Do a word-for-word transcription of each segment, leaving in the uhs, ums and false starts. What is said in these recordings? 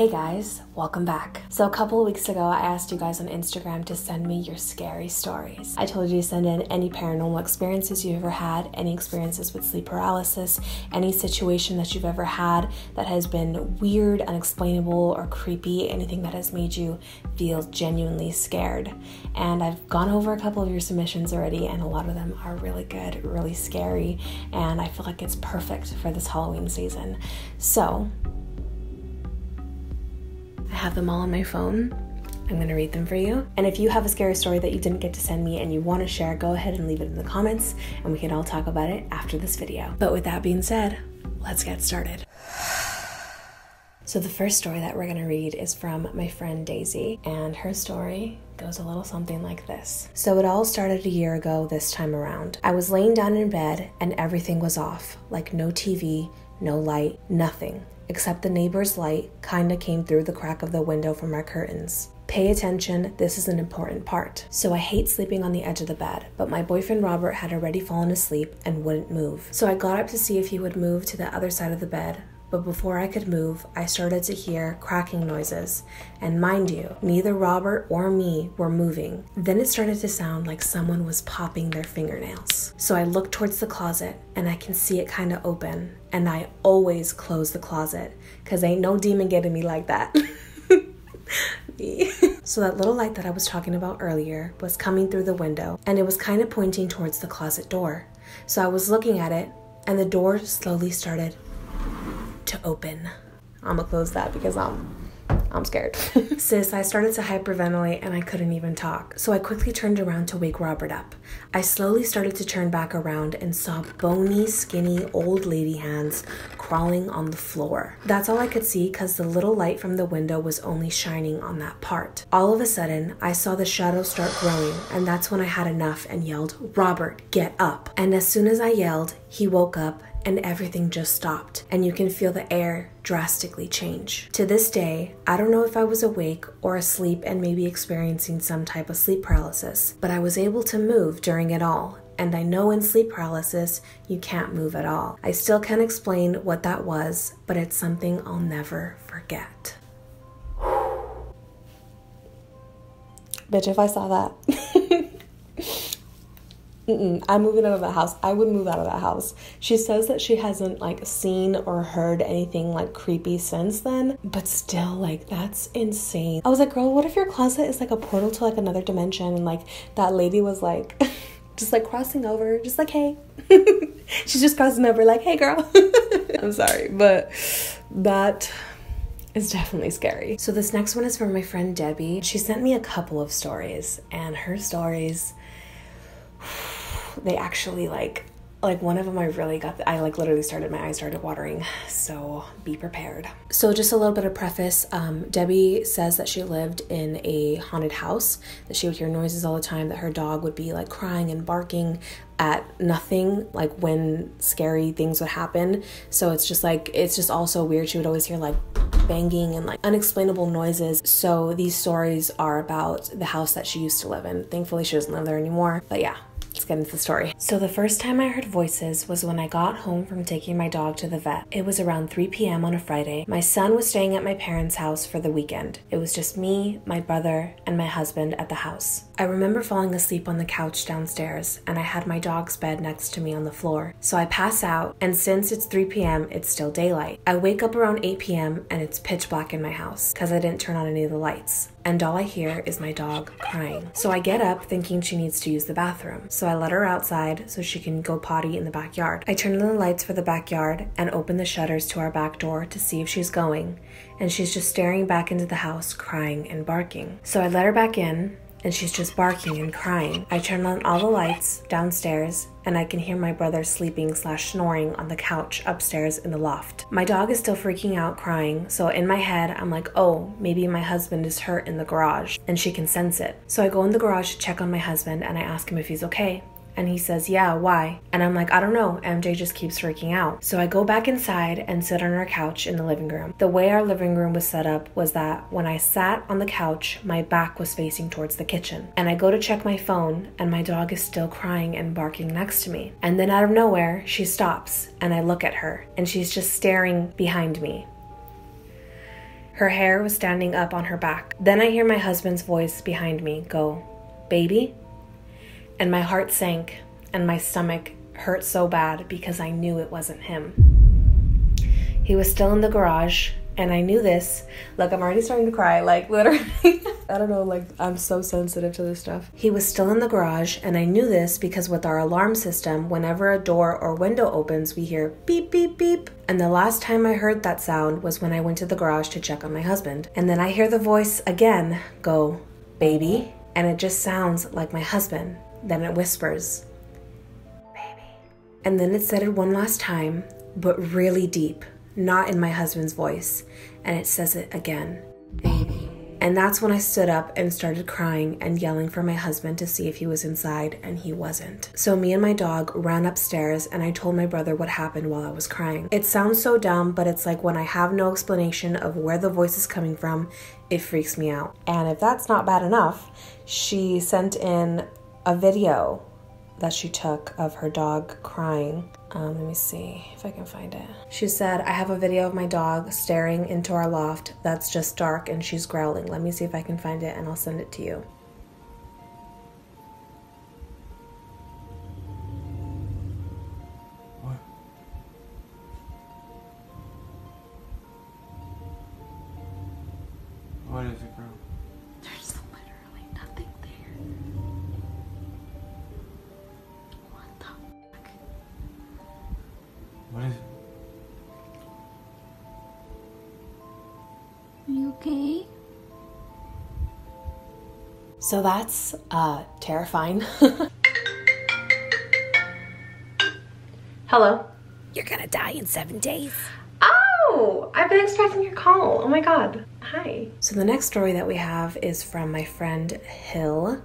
Hey guys, welcome back. So a couple of weeks ago, I asked you guys on Instagram to send me your scary stories. I told you to send in any paranormal experiences you've ever had, any experiences with sleep paralysis, any situation that you've ever had that has been weird, unexplainable, or creepy, anything that has made you feel genuinely scared. And I've gone over a couple of your submissions already, and a lot of them are really good, really scary, and I feel like it's perfect for this Halloween season. So, I have them all on my phone. I'm gonna read them for you. And if you have a scary story that you didn't get to send me and you wanna share, go ahead and leave it in the comments and we can all talk about it after this video. But with that being said, let's get started. So the first story that we're gonna read is from my friend Daisy, and her story goes a little something like this. So it all started a year ago this time around. I was laying down in bed and everything was off, like no T V, no light, nothing, except the neighbor's light kinda came through the crack of the window from our curtains. Pay attention, this is an important part. So I hate sleeping on the edge of the bed, but my boyfriend Robert had already fallen asleep and wouldn't move. So I got up to see if he would move to the other side of the bed, but before I could move, I started to hear cracking noises. And mind you, neither Robert or me were moving. Then it started to sound like someone was popping their fingernails. So I looked towards the closet and I can see it kinda open. And I always close the closet, cause ain't no demon getting me like that. So that little light that I was talking about earlier was coming through the window and it was kinda pointing towards the closet door. So I was looking at it and the door slowly started to open. I'm gonna close that because I'm I'm scared. Sis, I started to hyperventilate and I couldn't even talk. So I quickly turned around to wake Robert up. I slowly started to turn back around and saw bony, skinny, old lady hands crawling on the floor. That's all I could see because the little light from the window was only shining on that part. All of a sudden, I saw the shadow start growing, and that's when I had enough and yelled, "Robert, get up." And as soon as I yelled, he woke up and everything just stopped, and you can feel the air drastically change. To this day, I don't know if I was awake or asleep and maybe experiencing some type of sleep paralysis, but I was able to move during it all, and I know in sleep paralysis, you can't move at all. I still can't explain what that was, but it's something I'll never forget. Bitch, if I saw that. Mm-mm, I'm moving out of that house. I would move out of that house. She says that she hasn't like seen or heard anything like creepy since then, but still, like, that's insane. I was like, girl, what if your closet is like a portal to like another dimension? And like that lady was like, just like crossing over, just like, hey. She's just crossing over like, hey girl. I'm sorry, but that is definitely scary. So this next one is from my friend Debbie. She sent me a couple of stories, and her stories, they actually like like one of them I really got the, I like literally started my eyes started watering, so be prepared. So just a little bit of preface, um, Debbie says that she lived in a haunted house, that she would hear noises all the time, that her dog would be like crying and barking at nothing, like when scary things would happen. So it's just like, it's just all so weird. She would always hear like banging and like unexplainable noises. So these stories are about the house that she used to live in. Thankfully she doesn't live there anymore, but yeah, let's get into the story. So the first time I heard voices was when I got home from taking my dog to the vet. It was around three P M on a Friday. My son was staying at my parents' house for the weekend. It was just me, my brother, and my husband at the house. I remember falling asleep on the couch downstairs, and I had my dog's bed next to me on the floor. So I pass out, and since it's three P M, it's still daylight. I wake up around eight P M, and it's pitch black in my house because I didn't turn on any of the lights. And all I hear is my dog crying. So I get up thinking she needs to use the bathroom. So I let her outside so she can go potty in the backyard. I turn on the lights for the backyard and open the shutters to our back door to see if she's going, and she's just staring back into the house, crying and barking. So I let her back in, and she's just barking and crying. I turn on all the lights downstairs, and I can hear my brother sleeping slash snoring on the couch upstairs in the loft. My dog is still freaking out crying, so in my head, I'm like, oh, maybe my husband is hurt in the garage, and she can sense it. So I go in the garage to check on my husband, and I ask him if he's okay. And he says, yeah, why? And I'm like, I don't know, M J just keeps freaking out. So I go back inside and sit on our couch in the living room. The way our living room was set up was that when I sat on the couch, my back was facing towards the kitchen. And I go to check my phone, and my dog is still crying and barking next to me. And then out of nowhere, she stops, and I look at her, and she's just staring behind me. Her hair was standing up on her back. Then I hear my husband's voice behind me go, "Baby?" And my heart sank and my stomach hurt so bad because I knew it wasn't him. He was still in the garage and I knew this. Look, I'm already starting to cry, like literally. I don't know, like I'm so sensitive to this stuff. He was still in the garage and I knew this because with our alarm system, whenever a door or window opens, we hear beep, beep, beep. And the last time I heard that sound was when I went to the garage to check on my husband. And then I hear the voice again go, "Baby?" And it just sounds like my husband. Then it whispers, "Baby." And then it said it one last time, but really deep, not in my husband's voice. And it says it again, "Baby." And that's when I stood up and started crying and yelling for my husband to see if he was inside, and he wasn't. So me and my dog ran upstairs and I told my brother what happened while I was crying. It sounds so dumb, but it's like when I have no explanation of where the voice is coming from, it freaks me out. And if that's not bad enough, she sent in a video that she took of her dog crying. Um, let me see if I can find it. She said, "I have a video of my dog staring into our loft that's just dark and she's growling. Let me see if I can find it and I'll send it to you." What? What is it, girl? There's literally nothing there. What is it? You okay? So that's uh, terrifying. Hello? You're gonna die in seven days. Oh, I've been expecting your call. Oh my God. Hi. So the next story that we have is from my friend Hill.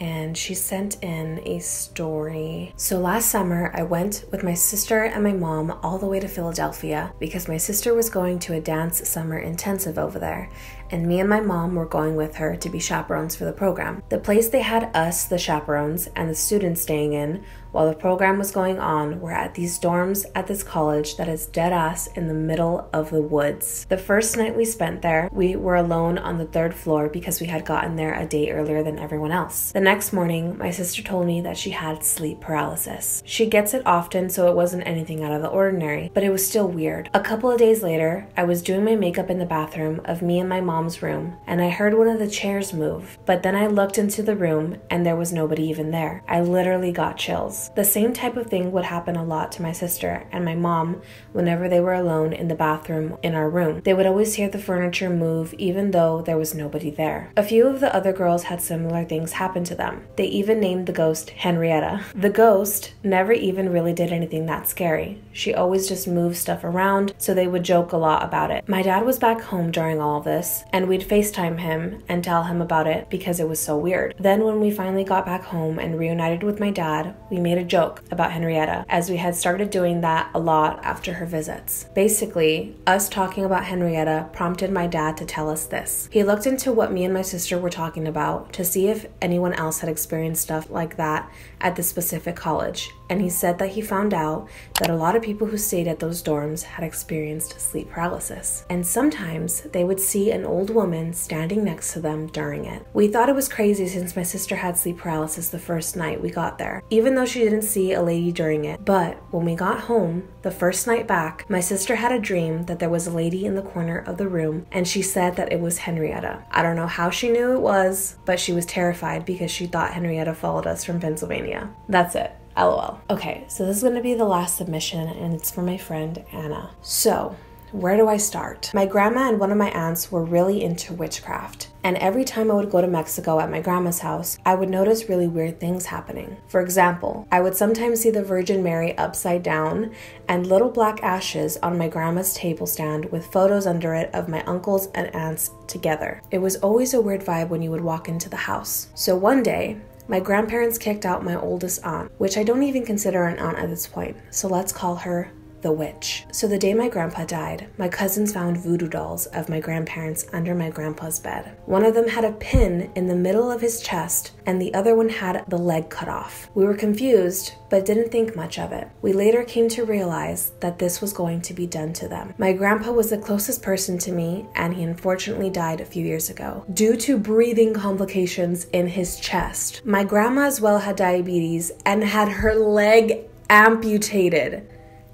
And she sent in a story. So last summer, I went with my sister and my mom all the way to Philadelphia because my sister was going to a dance summer intensive over there, and me and my mom were going with her to be chaperones for the program. The place they had us, the chaperones, and the students staying in while the program was going on were at these dorms at this college that is dead ass in the middle of the woods. The first night we spent there, we were alone on the third floor because we had gotten there a day earlier than everyone else. The next morning, my sister told me that she had sleep paralysis. She gets it often, so it wasn't anything out of the ordinary, but it was still weird. A couple of days later, I was doing my makeup in the bathroom of me and my mom's room, and I heard one of the chairs move, but then I looked into the room and there was nobody even there. I literally got chills. The same type of thing would happen a lot to my sister and my mom whenever they were alone in the bathroom in our room. They would always hear the furniture move even though there was nobody there. A few of the other girls had similar things happen to them. They even named the ghost Henrietta. The ghost never even really did anything that scary. She always just moved stuff around, so they would joke a lot about it. My dad was back home during all of this, and we'd FaceTime him and tell him about it because it was so weird. Then when we finally got back home and reunited with my dad, we made a joke about Henrietta, as we had started doing that a lot after her visits. Basically, us talking about Henrietta prompted my dad to tell us this. He looked into what me and my sister were talking about to see if anyone else had experienced stuff like that at this specific college, and he said that he found out that a lot of people who stayed at those dorms had experienced sleep paralysis, and sometimes they would see an old woman standing next to them during it. We thought it was crazy since my sister had sleep paralysis the first night we got there, even though she didn't see a lady during it. But when we got home, the first night back, my sister had a dream that there was a lady in the corner of the room, and she said that it was Henrietta. I don't know how she knew it was, but she was terrified because she thought Henrietta followed us from Pennsylvania. That's it. LOL. Okay, so this is going to be the last submission, and it's from my friend Anna. So, where do I start? My grandma and one of my aunts were really into witchcraft, and every time I would go to Mexico at my grandma's house, I would notice really weird things happening. For example, I would sometimes see the Virgin Mary upside down and little black ashes on my grandma's table stand with photos under it of my uncles and aunts together. It was always a weird vibe when you would walk into the house. So one day, my grandparents kicked out my oldest aunt, which I don't even consider an aunt at this point, so let's call her the witch. So the day my grandpa died, my cousins found voodoo dolls of my grandparents under my grandpa's bed. One of them had a pin in the middle of his chest and the other one had the leg cut off. We were confused, but didn't think much of it. We later came to realize that this was going to be done to them. My grandpa was the closest person to me and he unfortunately died a few years ago due to breathing complications in his chest. My grandma as well had diabetes and had her leg amputated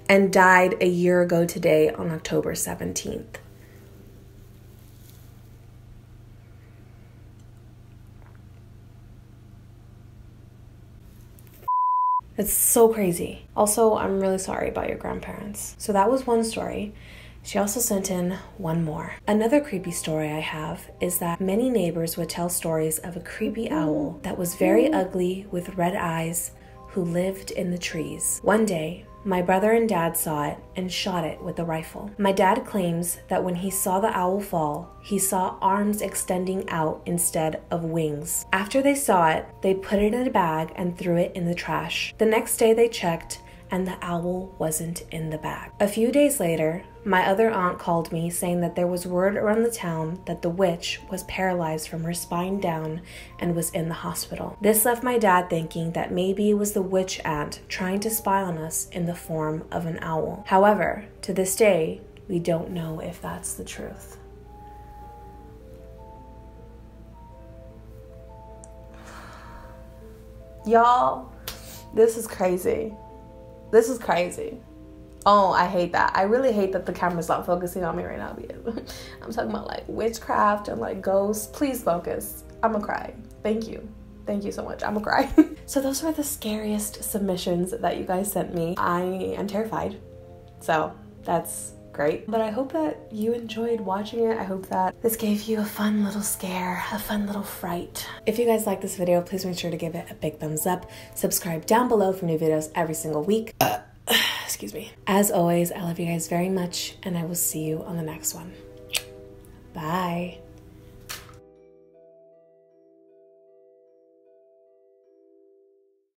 and died a year ago today on October seventeenth. That's so crazy. Also, I'm really sorry about your grandparents. So that was one story. She also sent in one more. Another creepy story I have is that many neighbors would tell stories of a creepy owl that was very ugly with red eyes who lived in the trees. One day, my brother and dad saw it and shot it with a rifle. My dad claims that when he saw the owl fall, he saw arms extending out instead of wings. After they saw it, they put it in a bag and threw it in the trash. The next day they checked and the owl wasn't in the bag. A few days later, my other aunt called me saying that there was word around the town that the witch was paralyzed from her spine down and was in the hospital. This left my dad thinking that maybe it was the witch aunt trying to spy on us in the form of an owl. However, to this day, we don't know if that's the truth. Y'all, this is crazy. This is crazy. Oh, I hate that. I really hate that the camera's not focusing on me right now because I'm talking about like witchcraft and like ghosts. Please focus. I'm gonna cry. Thank you. Thank you so much. I'm gonna cry. So those were the scariest submissions that you guys sent me. I am terrified. So that's great. But I hope that you enjoyed watching it. I hope that this gave you a fun little scare, a fun little fright. If you guys like this video, please make sure to give it a big thumbs up. Subscribe down below for new videos every single week. Uh, excuse me. As always, I love you guys very much and I will see you on the next one. Bye.